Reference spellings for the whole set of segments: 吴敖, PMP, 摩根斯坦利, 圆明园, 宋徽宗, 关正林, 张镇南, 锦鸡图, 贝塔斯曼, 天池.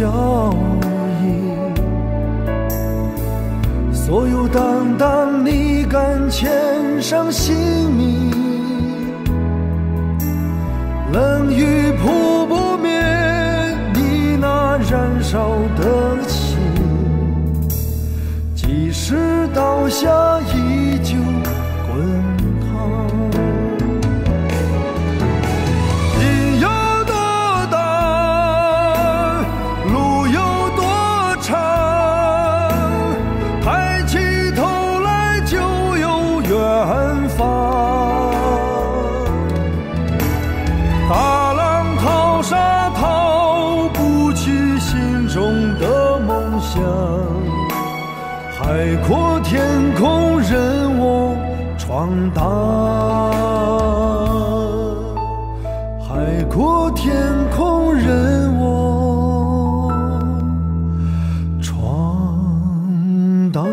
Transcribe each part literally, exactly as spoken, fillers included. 交易，所有担当你敢牵上性命，冷雨扑不灭你那燃烧的心，即使倒下依旧滚烫。 海阔天空，任我闯荡。海阔天空，任我闯荡。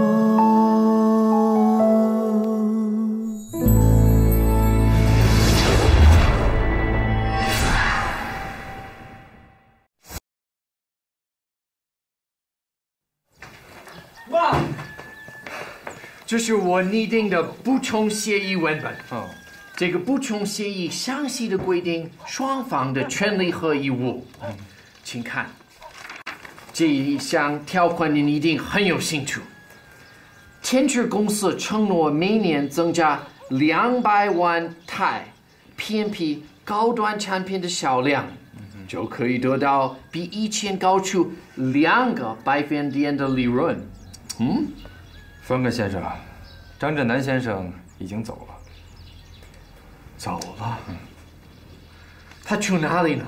哇！ 这是我拟定的补充协议文本。哦，这个补充协议详细的规定双方的权利和义务。嗯，请看，这一项条款你一定很有兴趣。天池公司承诺每年增加两百万台 P M P 高端产品的销量，嗯、就可以得到比以前高出两个百分点的利润。嗯。 峰哥先生，张振南先生已经走了。走了？嗯、他去哪里呢？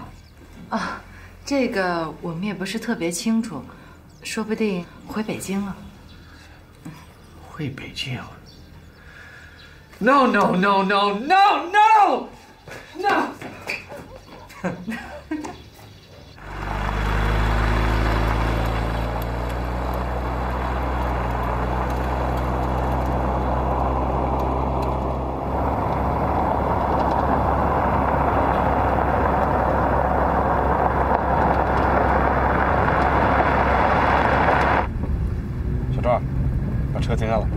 啊，这个我们也不是特别清楚，说不定回北京了。回北京 ？No no no no no no no！ 车停下了。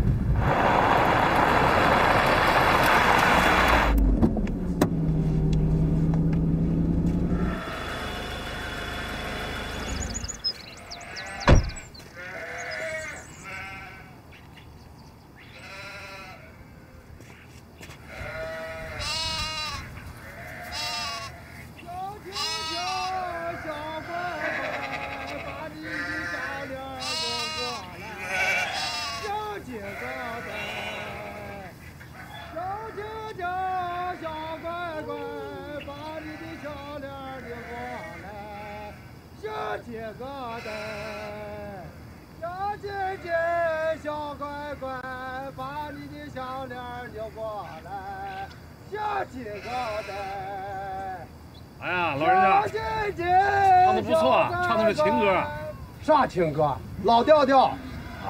情歌，老调调，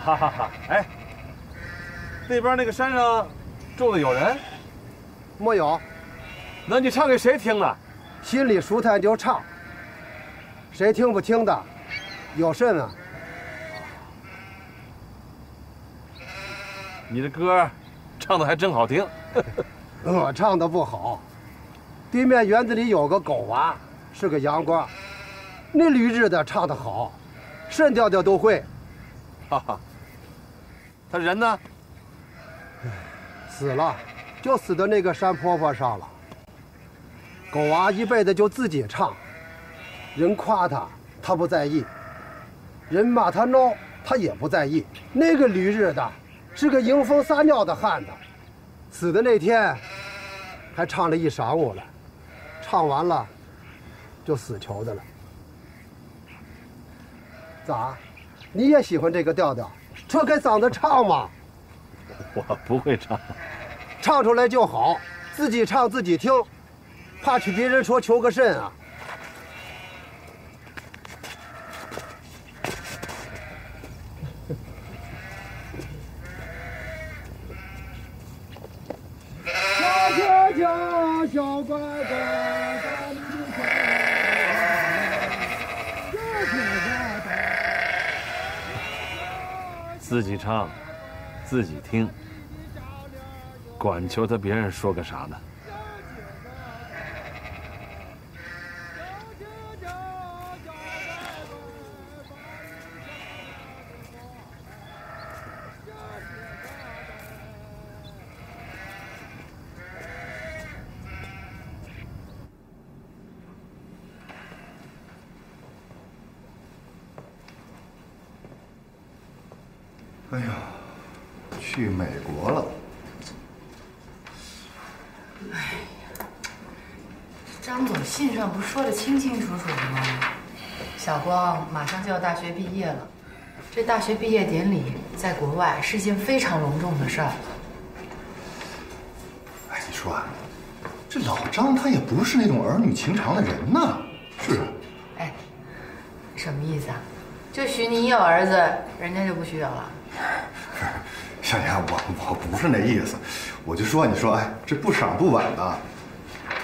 哈哈哈！哎，那边那个山上住的有人？没有。那你唱给谁听啊？心里舒坦就唱，谁听不听的，有甚啊？你的歌唱的还真好听。我唱的不好。对面园子里有个狗娃，是个洋瓜，那驴日的唱的好。 甚调调都会，哈哈。他人呢？死了，就死到那个山坡坡上了。狗娃一辈子就自己唱，人夸他，他不在意；人骂他孬，他也不在意。那个驴日的，是个迎风撒尿的汉子，死的那天，还唱了一晌午了，唱完了，就死囚的了。 咋，你也喜欢这个调调？扯开嗓子唱嘛。我不会唱，唱出来就好，自己唱自己听，怕去别人说求个甚啊？小姐姐，小乖乖，把你的小乖乖，小姐姐。自己唱，自己听，管求他别人说个啥呢？哎呀，去美国了！哎呀，张总信上不是说的清清楚楚的吗？小光马上就要大学毕业了，这大学毕业典礼在国外是件非常隆重的事儿。哎，你说啊，这老张他也不是那种儿女情长的人呐，是不是？哎，什么意思啊？就许你有儿子，人家就不需要了？ 小燕，我我不是那意思，我就说，你说，哎，这不晌不晚的，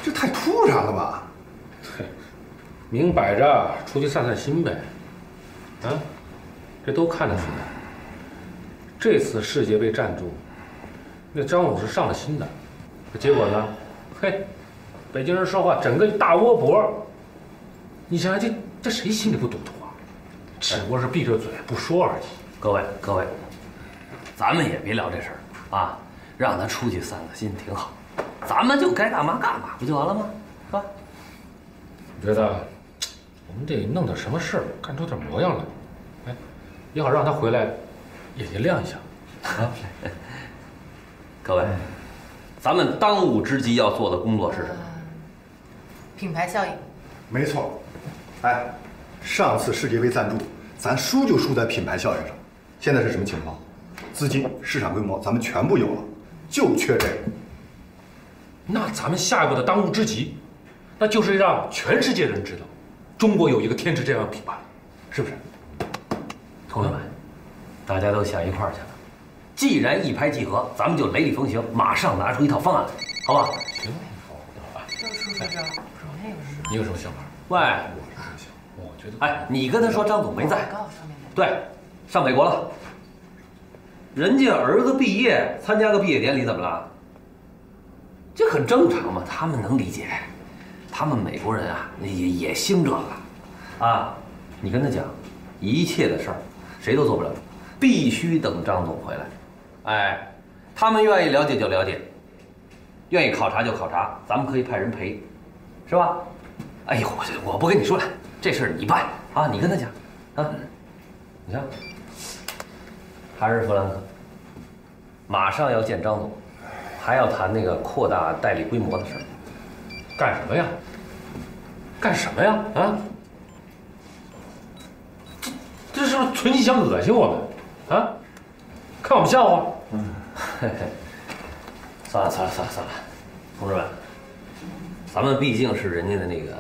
这太突然了吧？对，明摆着出去散散心呗，啊，这都看得出来。这次世界杯赞助，那张总是上了心的，结果呢，嘿，北京人说话整个大窝脖，你想想这这谁心里不堵堵啊？只不过是闭着嘴不说而已。各位各位。 咱们也别聊这事儿啊，让他出去散散心挺好，咱们就该干嘛干嘛不就完了吗？是吧？我觉得我们得弄点什么事儿，干出点模样来，哎，也好让他回来眼睛亮一下啊。各位，咱们当务之急要做的工作是什么？品牌效应。没错，哎，上次世界杯赞助，咱输就输在品牌效应上，现在是什么情况？ 资金、市场规模，咱们全部有了，就缺这个。那咱们下一步的当务之急，那就是让全世界人知道，中国有一个天池这样的品牌，是不是？同学们，大家都想一块儿去了。既然一拍即合，咱们就雷厉风行，马上拿出一套方案来，好吧？行，好吧。周叔叔，你有什么想法？喂，我是想，我觉得，哎，你跟他说张总没在，对，上美国了。 人家儿子毕业，参加个毕业典礼怎么了？这很正常嘛，他们能理解。他们美国人啊，也也兴这个，啊，你跟他讲，一切的事儿谁都做不了，必须等张总回来。哎，他们愿意了解就了解，愿意考察就考察，咱们可以派人陪，是吧？哎呦，我我不跟你说了，这事儿你办啊，你跟他讲啊，你看。 还是弗兰克，马上要见张总，还要谈那个扩大代理规模的事儿。干什么呀？干什么呀？啊！这这是不是存心想恶心我们？啊！看我们笑话。嗯。嘿嘿，算了算了算了算了，同志们，咱们毕竟是人家的那个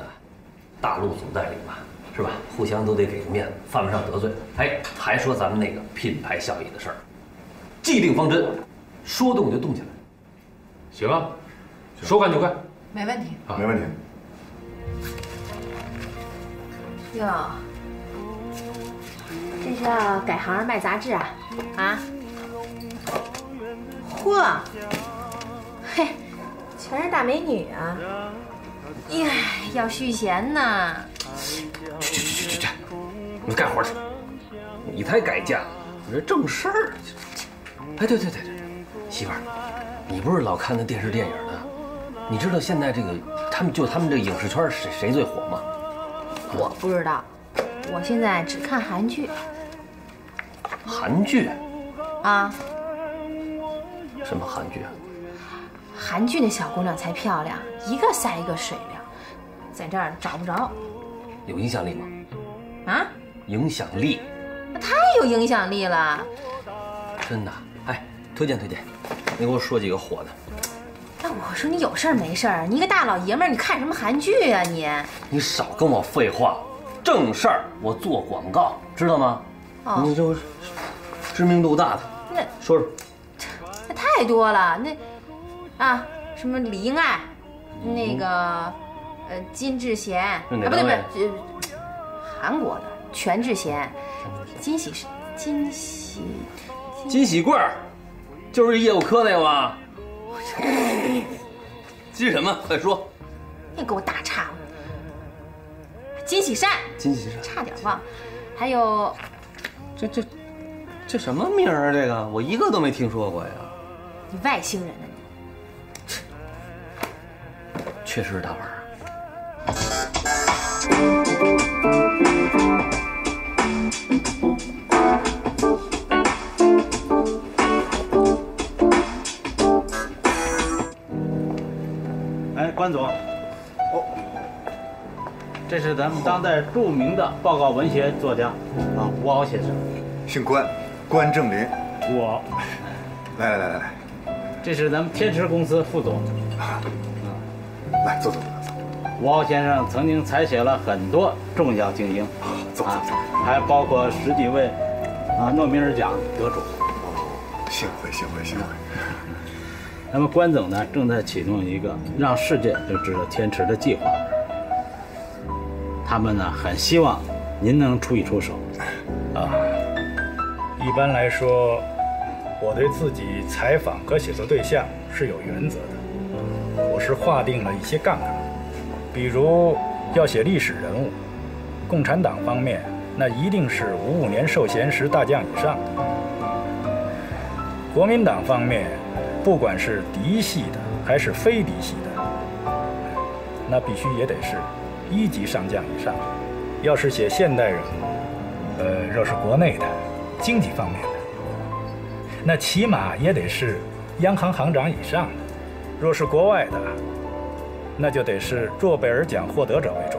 大陆总代理嘛。 是吧？互相都得给个面子，犯不上得罪。哎，还说咱们那个品牌效益的事儿，既定方针，说动就动起来，行啊，说干就干，没问题啊，没问题。哟，这是要改行卖杂志啊？啊？嚯，嘿，全是大美女啊！呀，要续弦呢。 去去去去去去！你干活去，你才改嫁，你这正事儿。哎，对对对对，媳妇儿，你不是老看那电视电影的？你知道现在这个他们就他们这影视圈谁谁最火吗？我不知道，我现在只看韩剧。韩剧？啊？什么韩剧啊？韩剧那小姑娘才漂亮，一个赛一个水亮，在这儿找不着。 有影响力吗？啊，影响力，太有影响力了，真的。哎，推荐推荐，你给我说几个火的。那我说你有事儿没事儿？你一个大老爷们儿，你看什么韩剧啊你？你少跟我废话，正事儿我做广告，知道吗？哦，你就知名度大的，那说说，那太多了。那啊，什么李英爱，那个。 呃，金智贤啊，不对不对，韩国的全智贤，金喜金喜金喜贵儿，就是业务科那个吗？金什么？快说！别给我打岔。金喜善，金喜善，差点忘了。还有，这这这什么名儿？这个我一个都没听说过呀。你外星人呢你？确实是大腕儿。 哎，关总，哦，这是咱们当代著名的报告文学作家啊，吴敖先生，姓关，关正林，吴敖。来来来来来，这是咱们天池公司副总。啊，来坐坐坐坐。吴敖先生曾经采写了很多重要精英，走走走，还包括十几位啊诺贝尔奖得主。哦，幸会幸会幸会。 那么关总呢，正在启动一个让世界都知道天池的计划。他们呢，很希望您能出一出手，啊。一般来说，我对自己采访和写作对象是有原则的，我是划定了一些杠杆，比如要写历史人物，共产党方面那一定是五五年授衔时大将以上的，国民党方面。 不管是嫡系的还是非嫡系的，那必须也得是一级上将以上。要是写现代人，呃，若是国内的经济方面的，那起码也得是央行行长以上的；若是国外的，那就得是诺贝尔奖获得者为主。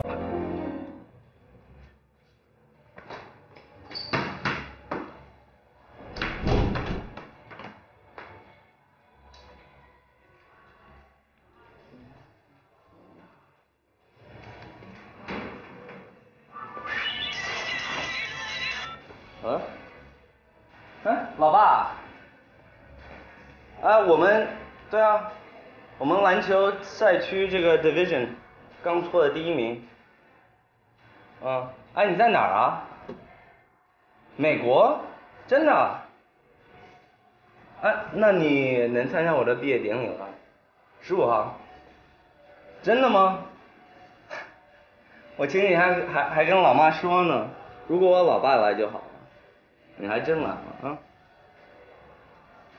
球赛区这个 division 刚错的第一名，啊，哎，你在哪儿啊？美国？真的？哎，那你能参加我的毕业典礼了？十五号？真的吗？我前几天还还还跟老妈说呢，如果我老爸来就好了。你还真来了啊？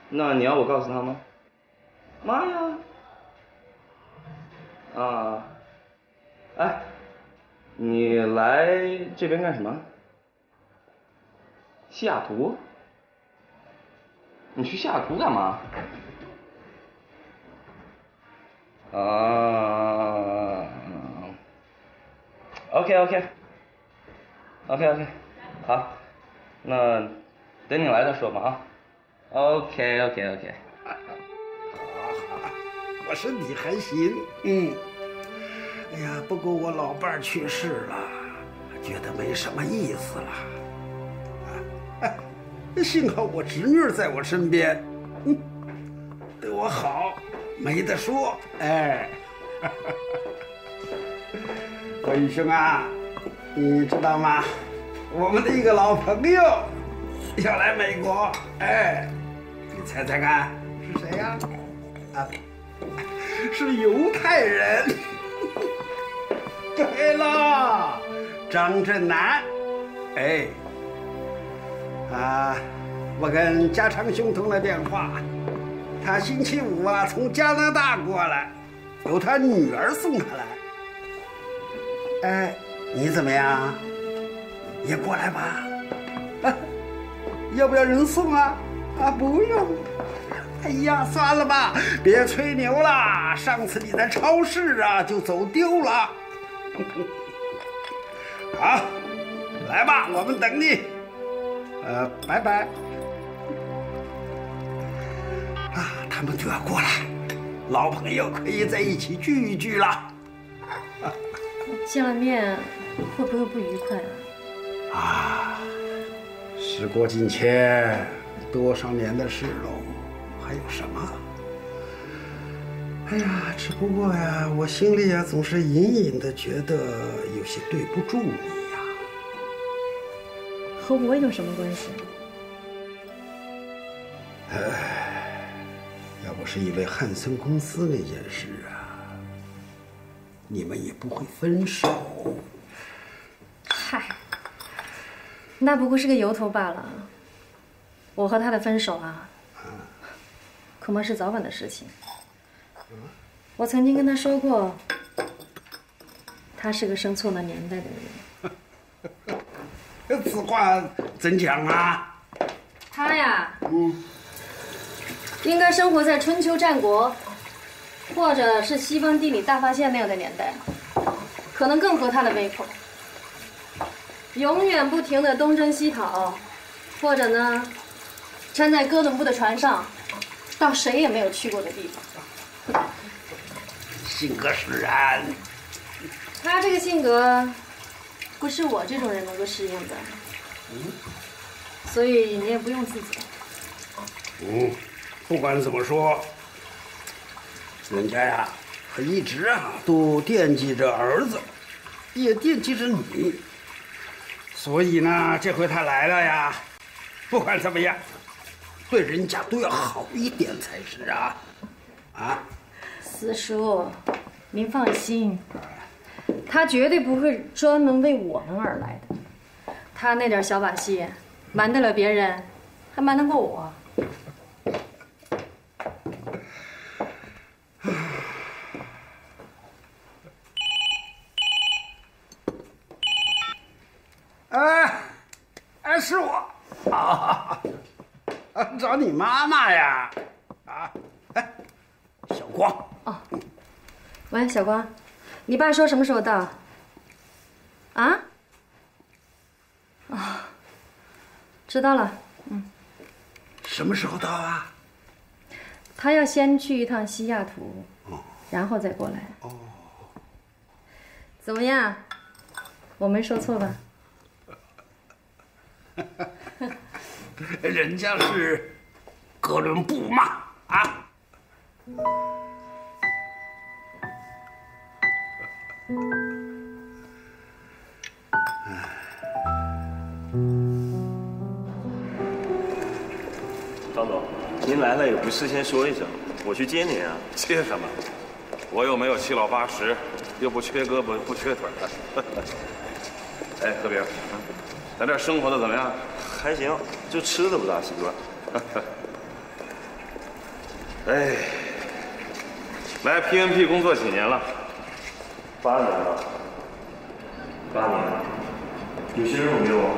那你要我告诉他吗？妈呀！ 啊，哎，你来这边干什么？西雅图？你去西雅图干嘛？啊 ，OK OK， OK OK， 好，那等你来再说吧啊。OK OK OK。 我身体还行，嗯，哎呀，不过我老伴儿去世了，觉得没什么意思了，啊，幸好我侄女在我身边，嗯，对我好，没得说，哎，关宇兄啊，你知道吗？我们的一个老朋友要来美国，哎，你猜猜看是谁呀？啊？ 是犹太人，对了，张振南，哎，啊，我跟家常兄通了电话，他星期五啊从加拿大过来，由他女儿送他来。哎，你怎么样？也过来吧？啊，要不要人送啊？啊，不用。 哎呀，算了吧，别吹牛了。上次你在超市啊就走丢了。好，来吧，我们等你。呃，拜拜。啊，他们就要过来，老朋友可以在一起聚一聚了。见了面会不会不愉快啊？啊，时过境迁，多少年的事喽。 还有什么？哎呀，只不过呀，我心里呀总是隐隐的觉得有些对不住你呀。和我有什么关系？唉，要不是因为汉森公司那件事啊，你们也不会分手。嗨，那不过是个由头罢了。我和他的分手啊，恐怕是早晚的事情。我曾经跟他说过，他是个生错了年代的人。 此话怎讲啊？他呀，嗯，应该生活在春秋战国，或者是西方地理大发现那样的年代，可能更合他的胃口。永远不停的东征西讨，或者呢，站在哥伦布的船上，到谁也没有去过的地方。性格使然。他这个性格。 不是我这种人能够适应的，所以你也不用自责。嗯，不管怎么说，人家呀，他一直啊都惦记着儿子，也惦记着你。所以呢，这回他来了呀，不管怎么样，对人家都要好一点才是啊！啊，四叔，您放心。 他绝对不会专门为我们而来的，他那点小把戏，瞒得了别人，还瞒得过我。哎，哎，是我啊，啊，找你妈妈呀，啊，哎，小光。哦，喂，小光。 你爸说什么时候到？啊？哦，知道了。嗯。什么时候到啊？他要先去一趟西雅图，哦，然后再过来。哦。怎么样？我没说错吧？人家是哥伦布嘛，啊？ 张总，您来了也不事先说一声，我去接您啊。接什么？我又没有七老八十，又不缺胳膊不缺腿的。哎，何平，咱这生活的怎么样？还行，就吃的不大习惯。哎，来 P N P 工作几年了？ 八年了，八年了，有新人有没有？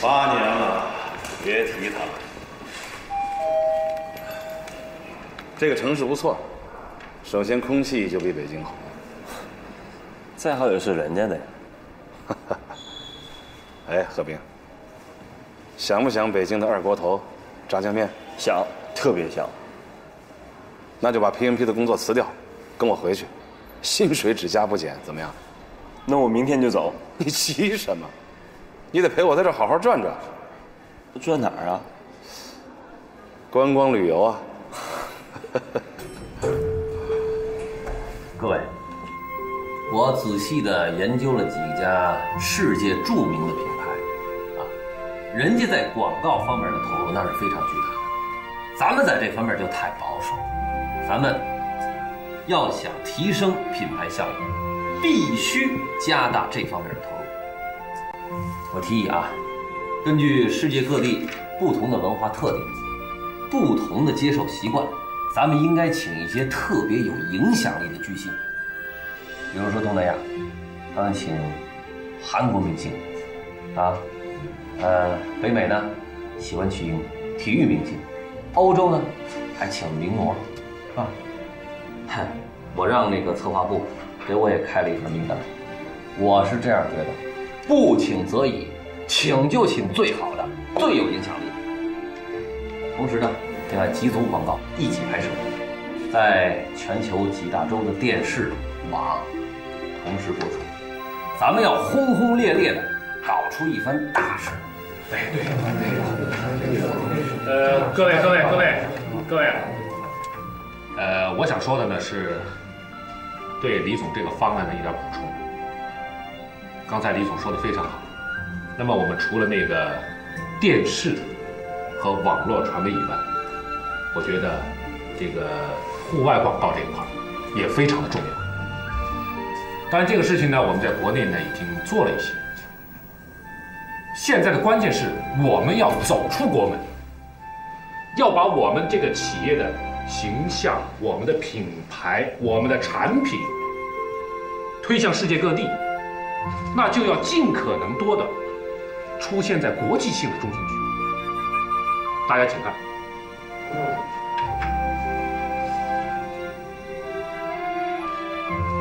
八年了，别提他了。这个城市不错，首先空气就比北京好，再好也是人家的呀。哎，何冰，想不想北京的二锅头、炸酱面？想，特别想。那就把 P N P 的工作辞掉，跟我回去。 薪水只加不减，怎么样？那我明天就走。你急什么？你得陪我在这好好转转。转哪儿啊？观光旅游啊。各位，我仔细的研究了几家世界著名的品牌，啊，人家在广告方面的投入那是非常巨大的，咱们在这方面就太保守，咱们。 要想提升品牌效益，必须加大这方面的投入。我提议啊，根据世界各地不同的文化特点、不同的接受习惯，咱们应该请一些特别有影响力的巨星，比如说东南亚，咱们请韩国明星啊，呃，北美呢喜欢请体育明星，欧洲呢还请名模，是吧？ 我让那个策划部给我也开了一份名单，我是这样觉得：不请则已，请就请最好的、最有影响力。同时呢，另外几组广告一起拍摄，在全球几大洲的电视网同时播出。咱们要轰轰烈烈的搞出一番大事。对对对对。呃，各位各位各位各位。 呃，我想说的呢是，对李总这个方案的一点补充。刚才李总说的非常好。那么我们除了那个电视和网络传媒以外，我觉得这个户外广告这一块也非常的重要。当然，这个事情呢，我们在国内呢已经做了一些。现在的关键是，我们要走出国门，要把我们这个企业的形象、我们的品牌、我们的产品推向世界各地，那就要尽可能多的出现在国际性的中心区。大家请看，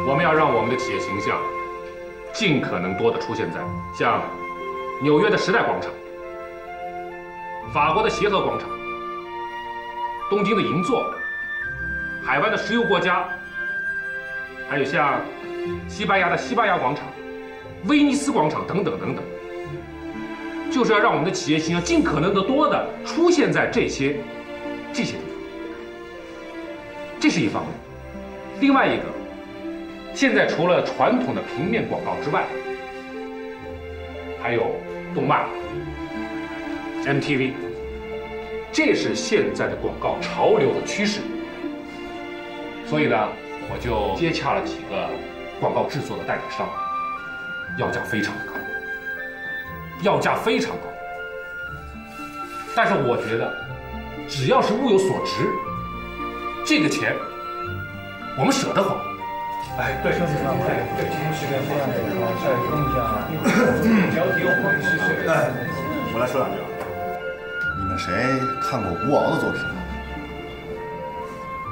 我们要让我们的企业形象尽可能多的出现在像纽约的时代广场、法国的协和广场、东京的银座、海湾的石油国家，还有像西班牙的西班牙广场、威尼斯广场等等等等，就是要让我们的企业形象尽可能的多的出现在这些这些地方，这是一方面。另外一个，现在除了传统的平面广告之外，还有动漫、M T V。 这是现在的广告潮流的趋势，所以呢，我就接洽了几个广告制作的代理商，要价非常的高，要价非常高。但是我觉得，只要是物有所值，这个钱我们舍得花。哎，对，对，对，今天是个非常重要的事儿，更加了解我们是谁。哎，我来说两句。 谁看过吴敖的作品吗？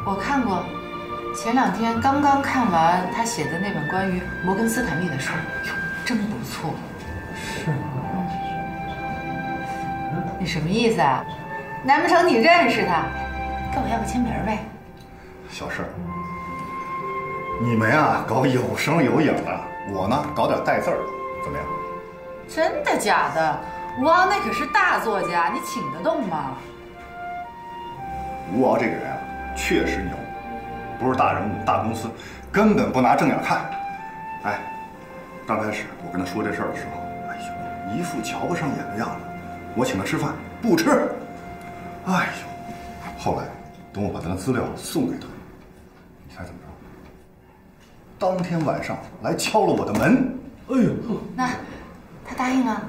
我看过，前两天刚刚看完他写的那本关于摩根斯坦利的书，哟，真不错。是吗？嗯。你什么意思啊？难不成你认识他？跟我要个签名呗。小事儿。你们呀，搞有声有影的，我呢，搞点带字儿的，怎么样？真的假的？ 吴敖那可是大作家，你请得动吗？吴敖这个人啊，确实牛，不是大人物、大公司，根本不拿正眼看。哎，刚开始我跟他说这事儿的时候，哎呦，一副瞧不上眼的样子。我请他吃饭，不吃。哎呦，后来等我把他的资料送给他，你猜怎么着？当天晚上来敲了我的门。哎呦，那他答应了？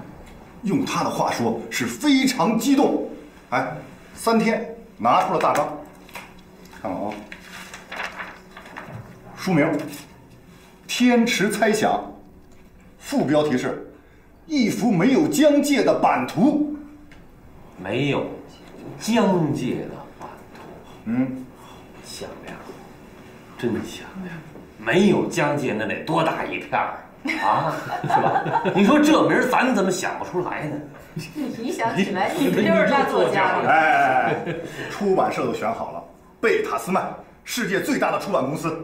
用他的话说是非常激动，哎，三天拿出了大纲，看看啊，书名《天池猜想》，副标题是“一幅没有疆界的版图”，没有疆界的版图，嗯，响亮，真响亮，没有疆界那得多大一片儿！ 啊，是吧？你说这名咱怎么想不出来呢？一想起来，你们就是大作家了。哎，出版社都选好了，贝塔斯曼，世界最大的出版公司，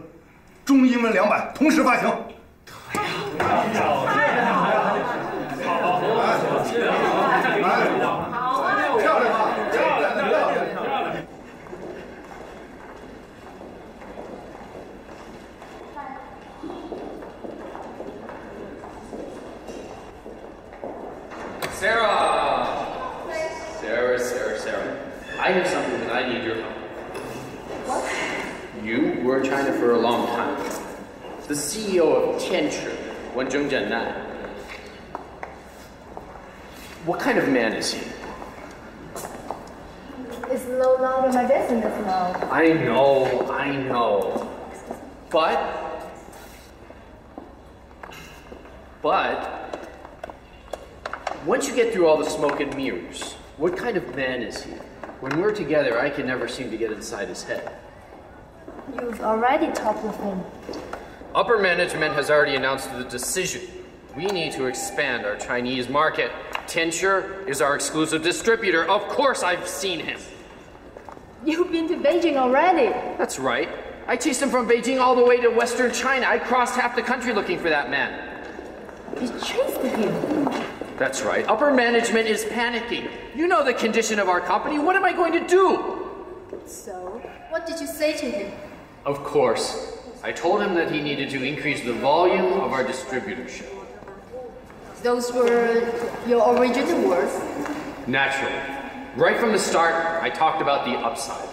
中英文两版同时发行。太好了！太好了！好，来，漂亮吧？漂亮，漂亮，漂亮！Sarah! Sarah, Sarah, Sarah. I have something that I need your help. What? You were in China for a long time. The C E O of Tianchi, Wenzheng Jiannan. What kind of man is he? It's no longer my business now. I know, I know. But... But... Once you get through all the smoke and mirrors, what kind of man is he? When we're together, I can never seem to get inside his head. You've already talked with him. Upper management has already announced the decision. We need to expand our Chinese market. Tianchi is our exclusive distributor. Of course I've seen him. You've been to Beijing already. That's right. I chased him from Beijing all the way to Western China. I crossed half the country looking for that man. You chased him? That's right. Upper management is panicking. You know the condition of our company. What am I going to do? So, what did you say to him? Of course. I told him that he needed to increase the volume of our distributorship. Those were your original words? Naturally. Right from the start, I talked about the upside.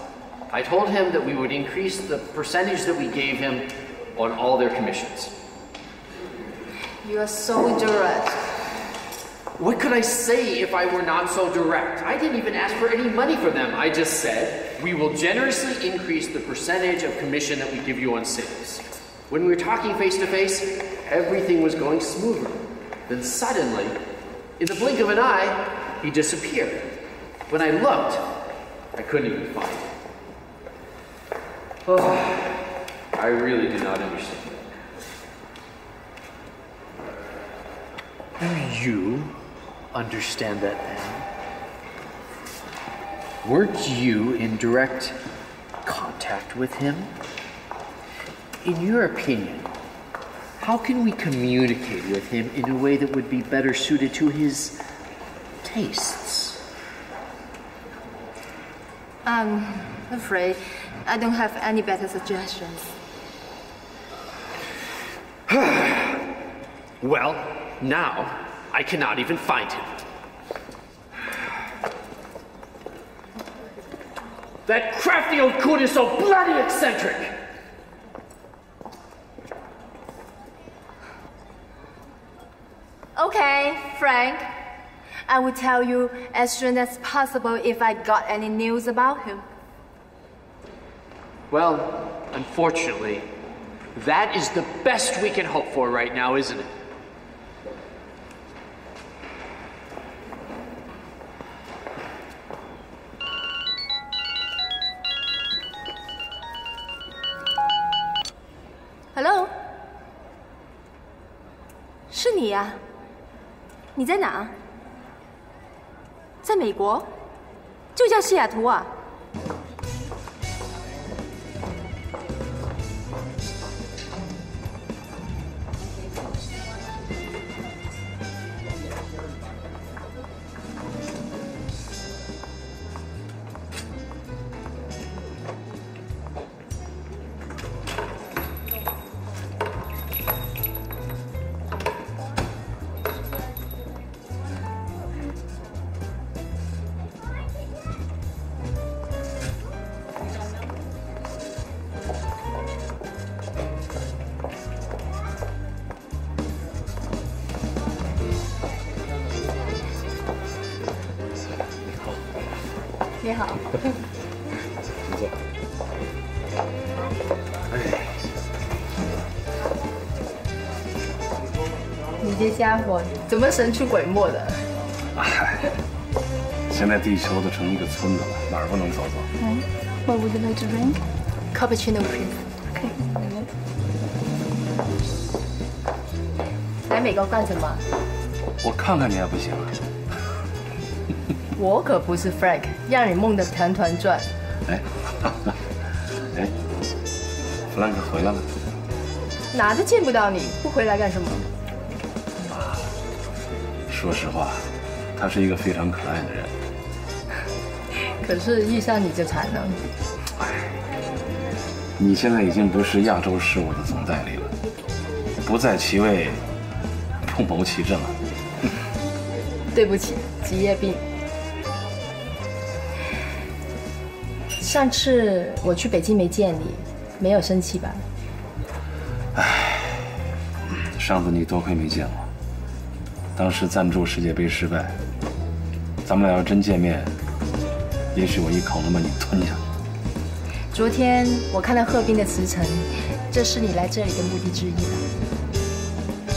I told him that we would increase the percentage that we gave him on all their commissions. You are so direct. What could I say if I were not so direct? I didn't even ask for any money from them. I just said, we will generously increase the percentage of commission that we give you on sales. When we were talking face to face, everything was going smoother. Then suddenly, in the blink of an eye, he disappeared. When I looked, I couldn't even find him. Oh, I really do not understand that. Do you understand that, man? Weren't you in direct contact with him? In your opinion, how can we communicate with him in a way that would be better suited to his tastes? I'm afraid I don't have any better suggestions. Well, now I cannot even find him. That crafty old coot is so bloody eccentric! Okay, Frank. I will tell you as soon as possible if I got any news about him. Well, unfortunately, that is the best we can hope for right now, isn't it? Hello? 是你呀？你在哪？在美国？就叫西雅图啊？ 你好，请坐。你这家伙怎么神出鬼没的？哎，现在地球都成一个村子了，哪儿不能走走？嗯 ，What would you like to drink? Cappuccino, please. OK。来美国干什么？我看看你还不行啊？ 我可不是 Frank， 让你梦得团团转。哎，哎，弗兰克回来了？哪都见不到你，不回来干什么？啊，说实话，他是一个非常可爱的人。可是遇上你就惨了。哎，你现在已经不是亚洲事务的总代理了，不在其位，不谋其政啊。对不起，职业病。 上次我去北京没见你，没有生气吧？唉，上次你多亏没见我，当时赞助世界杯失败，咱们俩要真见面，也许我一口能把你吞下。昨天我看到贺斌的辞呈，这是你来这里的目的之一吧？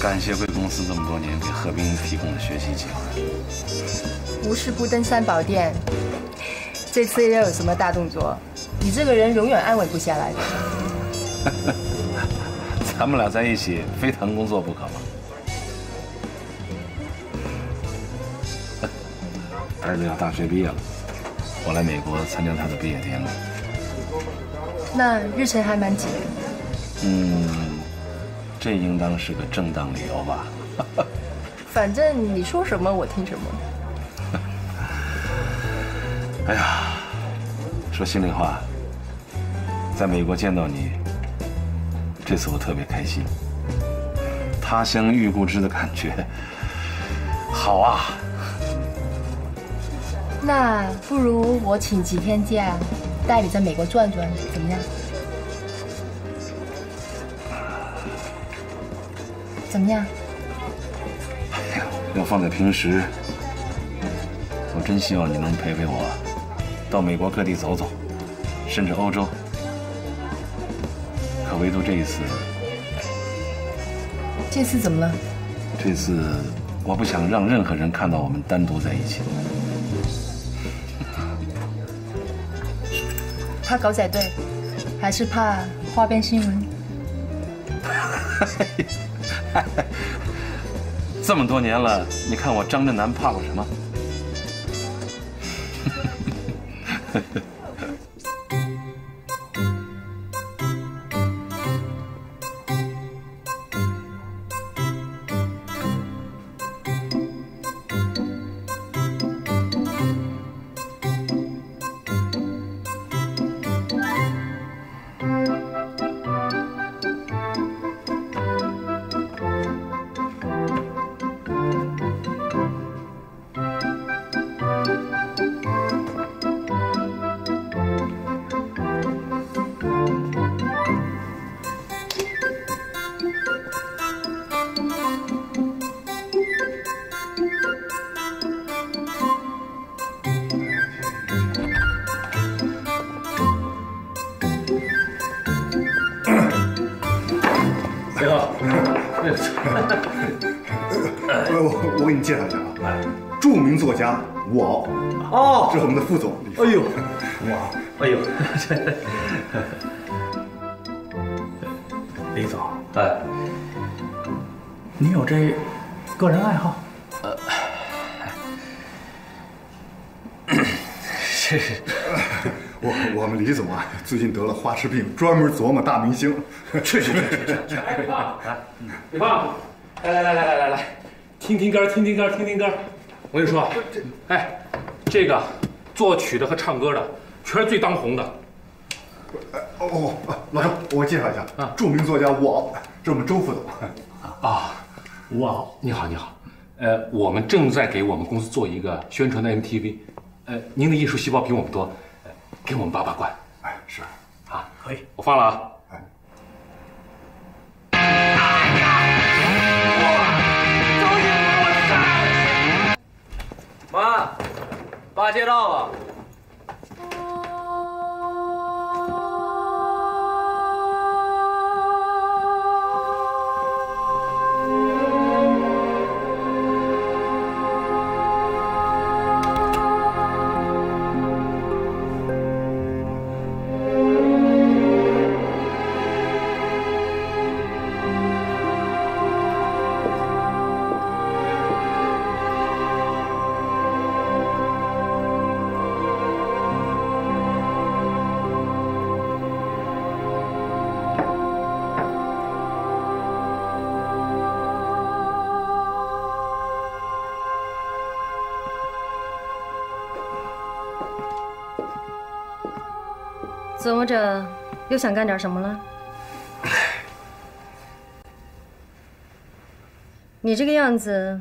感谢贵公司这么多年给贺斌提供的学习机会。无事不登三宝殿。 这次要有什么大动作？你这个人永远安稳不下来的。咱们俩在一起，非谈工作不可吗？儿子要大学毕业了，我来美国参加他的毕业典礼。那日程还蛮紧的。嗯，这应当是个正当理由吧？反正你说什么我听什么。 哎呀，说心里话，在美国见到你，这次我特别开心。他乡遇故知的感觉，好啊！那不如我请几天假，带你在美国转转，怎么样？怎么样？哎呀，要放在平时，我真希望你能陪陪我，到美国各地走走，甚至欧洲。可唯独这一次，这次怎么了？这次我不想让任何人看到我们单独在一起。怕狗仔队，还是怕花边新闻？这么多年了，你看我张振南怕过什么？介绍一下啊，著名作家吴敖哦，这是我们的副总。哎呦，吴敖，哎呦，李总，哎，你有这个人爱好？呃，是是，我我们李总啊，最近得了花痴病，专门琢磨大明星。去去去去去！哎，李胖，来来来来来来来。 听听歌，听听歌，听听歌。我跟你说，哎，这个作曲的和唱歌的，全是最当红的。哦，老周，我介绍一下啊，著名作家吴敖，这是我们周副总。啊，吴敖，你好，你好。呃，我们正在给我们公司做一个宣传的 M T V， 呃，您的艺术细胞比我们多，给我们把把关。哎，是啊，可以，我放了啊。 妈，爸接到了。琢磨着，又想干点什么了？你这个样子，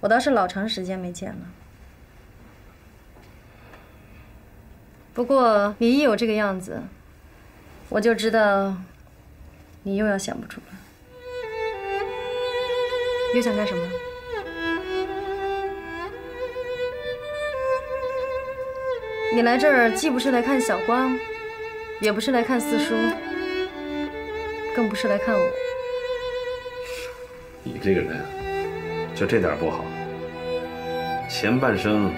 我倒是老长时间没见了。不过你一有这个样子，我就知道你又要想不出来。又想干什么？你来这儿既不是来看小光。 也不是来看四叔，更不是来看我。你这个人，就这点不好。前半生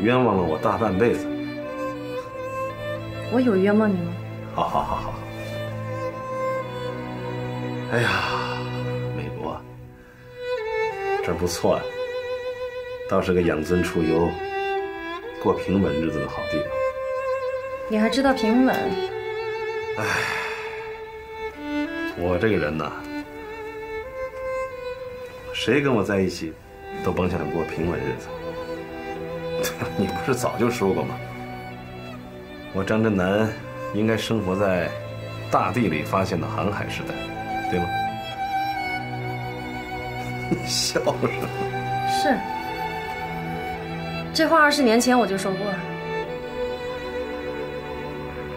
冤枉了我大半辈子。我有冤枉你吗？好好好好。哎呀，美国，这不错呀、啊，倒是个养尊处优、过平稳日子的好地方。 你还知道平稳？哎，我这个人呐，谁跟我在一起，都甭想过平稳日子。你不是早就说过吗？我张振南应该生活在大地里发现的航海时代，对吗？你笑什么？是，这话二十年前我就说过了。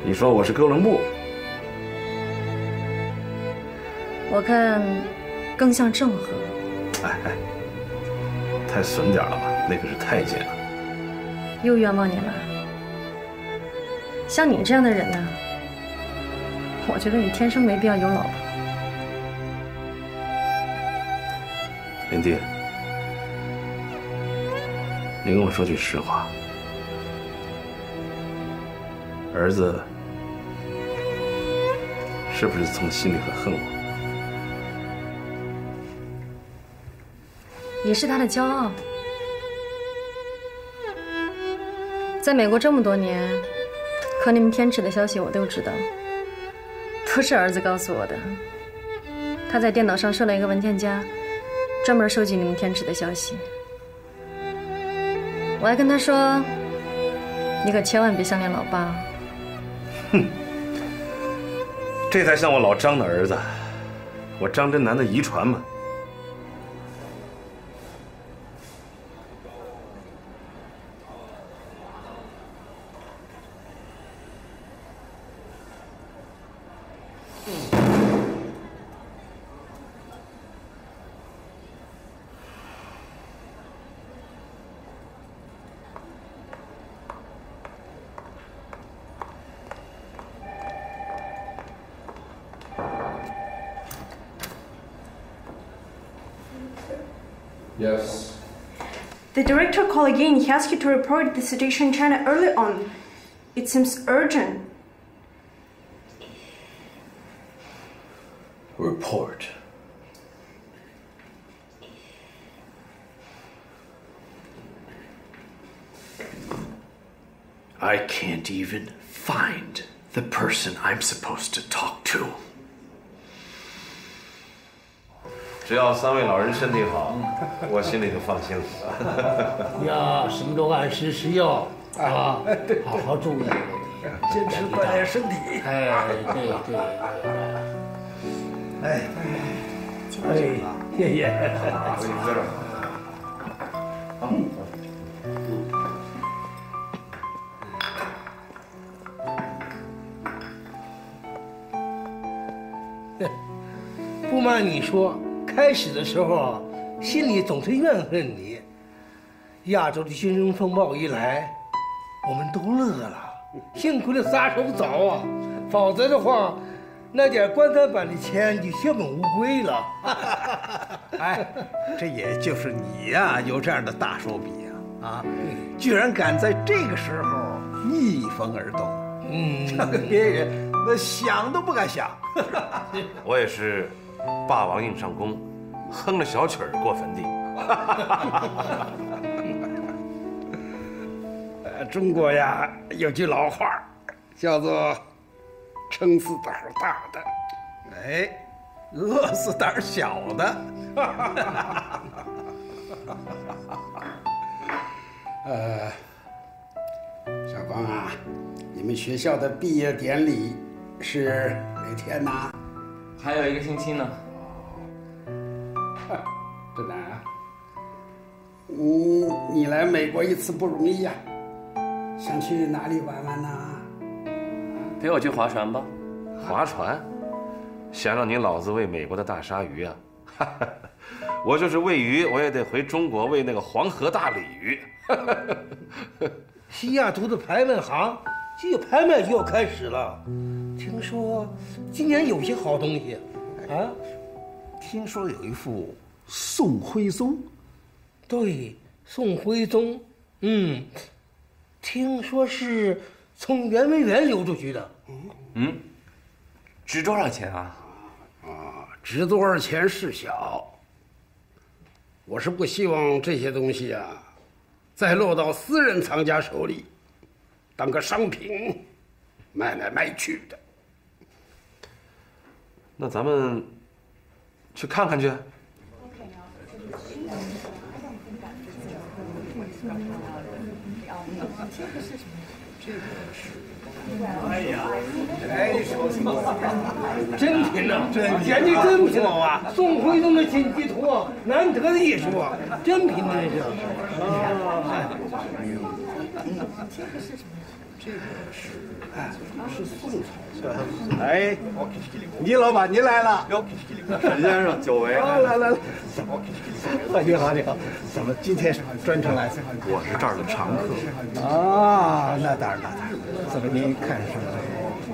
你说我是哥伦布，我看更像郑和。哎哎，太损点了吧？那个是太监啊。又冤枉你了。像你这样的人呢，我觉得你天生没必要有老婆。林迪，你跟我说句实话，儿子是不是从心里很恨我？也是他的骄傲。在美国这么多年，克林天池的消息我都知道，都是儿子告诉我的。他在电脑上设了一个文件夹，专门收集你们天池的消息。我还跟他说：“你可千万别相恋老爸。”哼，这才像我老张的儿子，我张真南的遗传嘛。Yes. The director called again. He asked you to report the situation in China early on. It seems urgent. Report. I can't even find the person I'm supposed to talk to. 只要三位老人身体好，我心里就放心了。要什么都按时吃药啊，好好注意，坚持锻炼身体。哎，对对。哎，哎，爷爷，我给你喝着。嗯。 不瞒你说，开始的时候啊，心里总是怨恨你。亚洲的金融风暴一来，我们都乐了，幸亏了撒手早啊，否则的话，那点棺材板的钱就血本无归了。哎，这也就是你呀、啊，有这样的大手笔啊！啊，居然敢在这个时候逆风而动，嗯，让别人那想都不敢想。我也是。 霸王硬上弓，哼着小曲儿过坟地。呃，中国呀有句老话，叫做“撑死胆儿大的，哎，饿死胆儿小的。”呃，小光啊，你们学校的毕业典礼是哪天呢？ 还有一个星期呢，真难啊！你你来美国一次不容易呀，想去哪里玩玩呢？陪我去划船吧。划船？想让你老子喂美国的大鲨鱼啊！我就是喂鱼，我也得回中国喂那个黄河大鲤鱼。西雅图的排问行就有拍卖就要开始了。 听说今年有些好东西，啊！听说有一幅宋徽宗，对，宋徽宗，嗯，听说是从圆明园流出去的，嗯，值多少钱啊？啊，值多少钱是小。我是不希望这些东西啊，再落到私人藏家手里，当个商品，卖来卖去的。 那咱们去看看去。哎呀，哎，真品呐，演的真不错啊！宋徽宗的《锦鸡图》难得的一说，真品那是。这个是什么呀？这个是，哎，是宋朝。哎，倪老板您来了，沈先生久违。来来来，你好你好，怎么今天专程来？我是这儿的常客。啊，那当然那当然。怎么您看什么？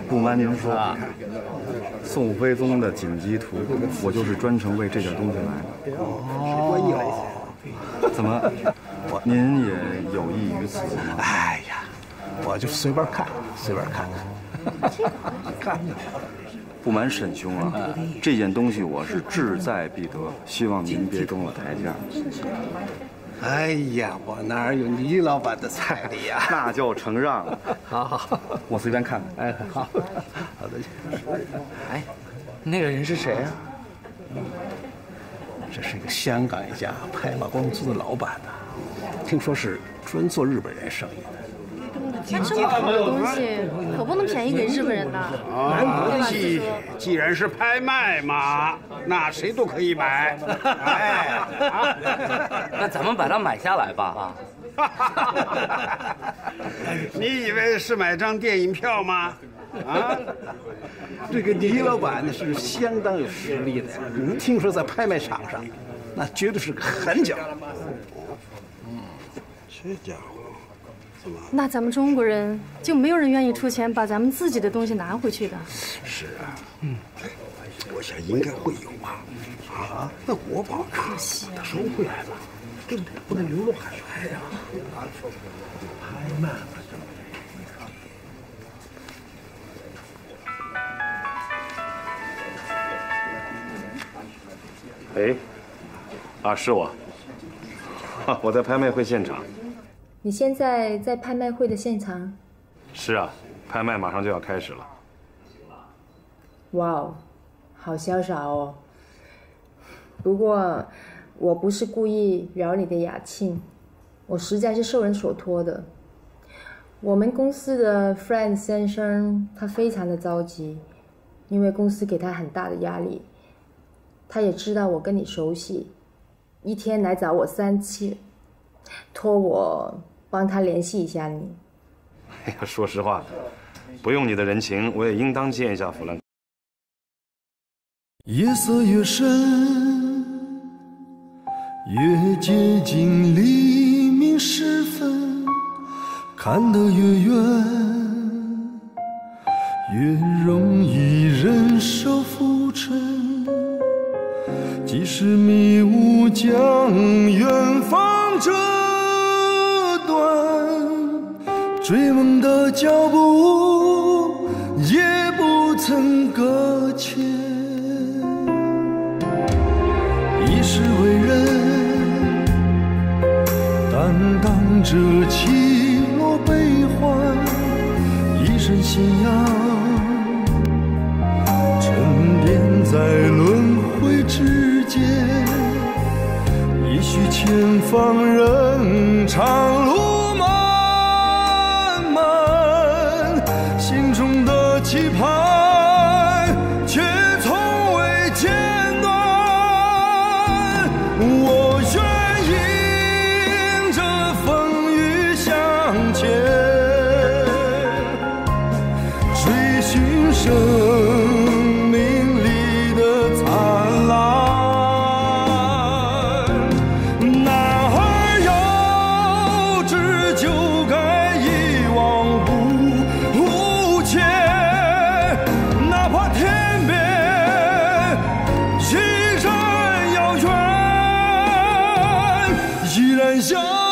不瞒您说啊，宋徽宗的《锦鸡图》，我就是专程为这件东西来的。哦。怎么，您也有意于此吗？哎呀。 我就随便看，随便看看。不瞒沈兄啊，这件东西我是志在必得，希望您别跟我抬价。哎呀，我哪有倪老板的彩礼呀？那就承让了。好，好，我随便看看。哎，好，好的。哎，那个人是谁啊？这是一个香港一家拍卖公司的老板呐、啊，听说是专做日本人生意的。 但这么好的东西，可不能便宜给日本人的。啊，既既然是拍卖嘛，那谁都可以买。哎，啊、那咱们把它买下来吧。啊，你以为是买张电影票吗？啊，这个倪老板呢是相当有实力的，嗯、听说在拍卖场上，那绝对是个狠角。嗯，这家伙。 那咱们中国人就没有人愿意出钱把咱们自己的东西拿回去的。是啊，嗯，我想应该会有吧。啊，那国宝可惜啊，收回来吧，对不对？不能流落海外呀。拍卖嘛，这不对。哎，啊，是我，啊，我在拍卖会现场。 你现在在拍卖会的现场？是啊，拍卖马上就要开始了。哇哦，好潇洒哦！不过我不是故意扰你的雅兴，我实在是受人所托的。我们公司的 Frank 先生他非常的着急，因为公司给他很大的压力。他也知道我跟你熟悉，一天来找我三次，托我。 帮他联系一下你。哎呀，说实话，不用你的人情，我也应当见一下弗兰克。夜色越深，越接近黎明时分，看得越远，越容易忍受浮沉。即使迷雾将远方遮。 追梦的脚步也不曾搁浅，一世为人，担当着起落悲欢，一身信仰沉淀在轮回之间，也许前方仍长路。 期盼却从未间断，我愿迎着风雨向前，追寻生。 依然想。